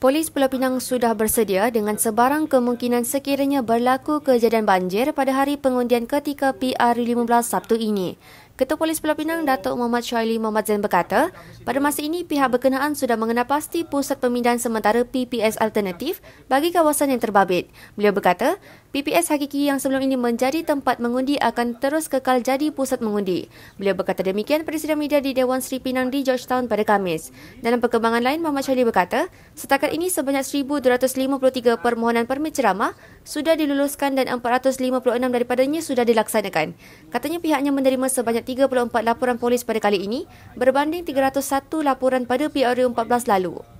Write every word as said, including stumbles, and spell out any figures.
Polis Pulau Pinang sudah bersedia dengan sebarang kemungkinan sekiranya berlaku kejadian banjir pada hari pengundian ketiga P R U lima belas Sabtu ini. Ketua Polis Pulau Pinang, Datuk Mohd Shaili Mohd Zain berkata, pada masa ini pihak berkenaan sudah mengenapasti pusat pemindahan sementara P P S Alternatif bagi kawasan yang terbabit. Beliau berkata, P P S hakiki yang sebelum ini menjadi tempat mengundi akan terus kekal jadi pusat mengundi. Beliau berkata demikian pada sidang media di Dewan Seri Pinang di Georgetown pada Khamis. Dalam perkembangan lain, Mohd Shaili berkata, setakat ini sebanyak seribu dua ratus lima puluh tiga permohonan permit ceramah sudah diluluskan dan empat ratus lima puluh enam daripadanya sudah dilaksanakan. Katanya pihaknya menerima sebanyak tiga puluh empat laporan polis pada kali ini berbanding tiga ratus satu laporan pada P R U empat belas lalu.